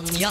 Catania.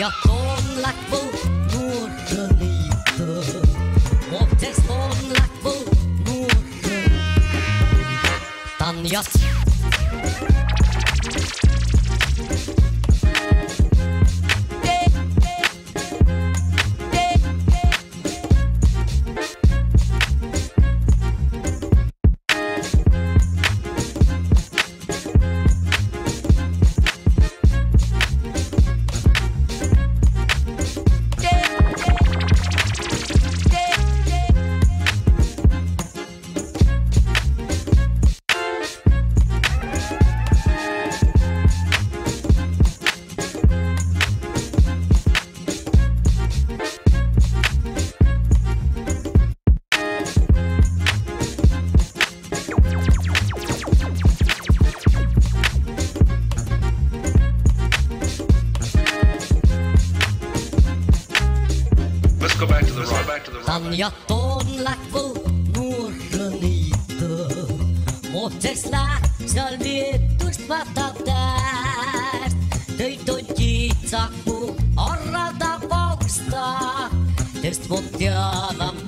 Jag kom lagt på några lite och tills kom lagt på några Tanja. Tanja tån lagt på några lite och tesla salvetur spatatar döj dojitsak på orra da voksta test votjanam